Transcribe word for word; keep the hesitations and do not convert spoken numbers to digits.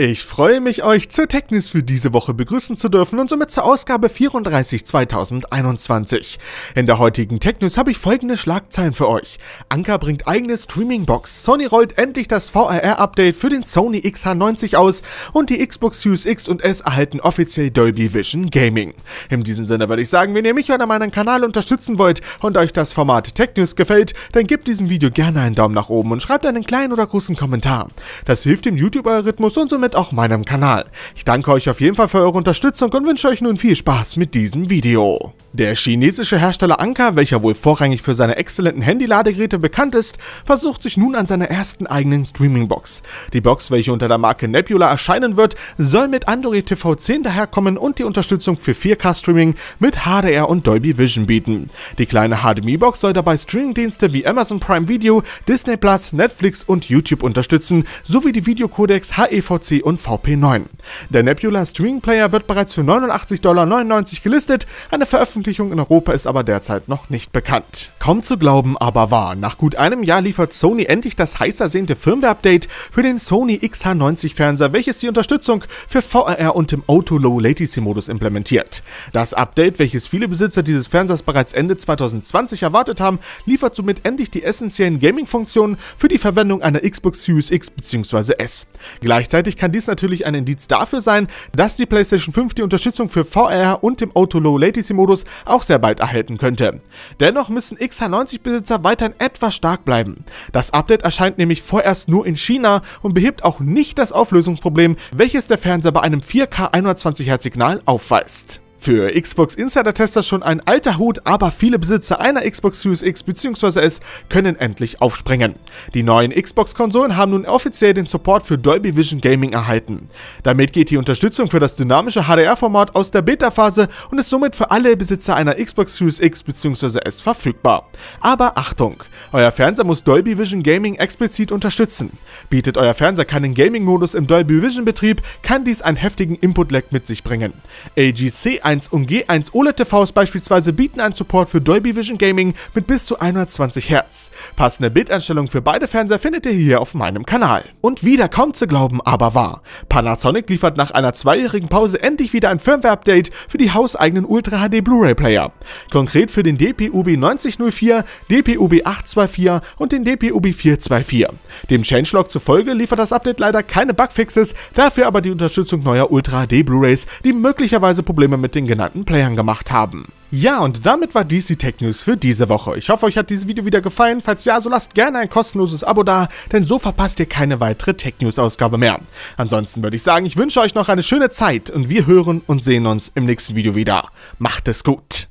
Ich freue mich, euch zur Technis für diese Woche begrüßen zu dürfen und somit zur Ausgabe vierunddreißig zweitausendeinundzwanzig. In der heutigen Technis habe ich folgende Schlagzeilen für euch. Anker bringt eigene Streamingbox, Sony rollt endlich das V R R-Update für den Sony X H neunzig aus und die Xbox Series X und S erhalten offiziell Dolby Vision Gaming. In diesem Sinne würde ich sagen, wenn ihr mich oder meinen Kanal unterstützen wollt und euch das Format Technis gefällt, dann gebt diesem Video gerne einen Daumen nach oben und schreibt einen kleinen oder großen Kommentar. Das hilft dem YouTube-Algorithmus und somit auch meinem Kanal. Ich danke euch auf jeden Fall für eure Unterstützung und wünsche euch nun viel Spaß mit diesem Video. Der chinesische Hersteller Anker, welcher wohl vorrangig für seine exzellenten Handy-Ladegeräte bekannt ist, versucht sich nun an seiner ersten eigenen Streaming-Box. Die Box, welche unter der Marke Nebula erscheinen wird, soll mit Android T V zehn daherkommen und die Unterstützung für vier K-Streaming mit H D R und Dolby Vision bieten. Die kleine H D M I-Box soll dabei Streamingdienste wie Amazon Prime Video, Disney Plus, Netflix und YouTube unterstützen, sowie die Videocodecs H E V C und V P neun. Der Nebula Stream-Player wird bereits für neunundachtzig neunundneunzig Dollar gelistet, eine Veröffentlichung in Europa ist aber derzeit noch nicht bekannt. Kaum zu glauben, aber wahr. Nach gut einem Jahr liefert Sony endlich das heiß ersehnte Firmware-Update für den Sony X H neunzig-Fernseher, welches die Unterstützung für V R R und im Auto-Low-Latency-Modus implementiert. Das Update, welches viele Besitzer dieses Fernsehers bereits Ende zweitausendzwanzig erwartet haben, liefert somit endlich die essentiellen Gaming-Funktionen für die Verwendung einer Xbox Series X bzw. S. Gleichzeitig kann dies natürlich ein Indiz dafür sein, dass die PlayStation fünf die Unterstützung für V R und im Auto-Low-Latency-Modus auch sehr bald erhalten könnte. Dennoch müssen X H neunzig-Besitzer weiterhin etwas stark bleiben. Das Update erscheint nämlich vorerst nur in China und behebt auch nicht das Auflösungsproblem, welches der Fernseher bei einem vier K hundertzwanzig Hertz-Signal aufweist. Für Xbox Insider-Tester schon ein alter Hut, aber viele Besitzer einer Xbox Series X bzw. S können endlich aufspringen. Die neuen Xbox-Konsolen haben nun offiziell den Support für Dolby Vision Gaming erhalten. Damit geht die Unterstützung für das dynamische H D R-Format aus der Beta-Phase und ist somit für alle Besitzer einer Xbox Series X bzw. S verfügbar. Aber Achtung! Euer Fernseher muss Dolby Vision Gaming explizit unterstützen. Bietet euer Fernseher keinen Gaming-Modus im Dolby Vision-Betrieb, kann dies einen heftigen Input-Lag mit sich bringen. A G C eins und G eins O L E D-T Vs beispielsweise bieten einen Support für Dolby Vision Gaming mit bis zu hundertzwanzig Hertz. Passende Bildeinstellungen für beide Fernseher findet ihr hier auf meinem Kanal. Und wieder kaum zu glauben, aber wahr. Panasonic liefert nach einer zweijährigen Pause endlich wieder ein Firmware-Update für die hauseigenen Ultra H D Blu-ray-Player. Konkret für den D P U B neunzig null vier, D P U B acht zwei vier und den D P U B vier zwei vier. Dem Changelog zufolge liefert das Update leider keine Bugfixes, dafür aber die Unterstützung neuer Ultra H D Blu-rays, die möglicherweise Probleme mit den den genannten Playern gemacht haben. Ja, und damit war dies die Tech News für diese Woche. Ich hoffe, euch hat dieses Video wieder gefallen. Falls ja, so lasst gerne ein kostenloses Abo da, denn so verpasst ihr keine weitere Tech News Ausgabe mehr. Ansonsten würde ich sagen, ich wünsche euch noch eine schöne Zeit und wir hören und sehen uns im nächsten Video wieder. Macht es gut!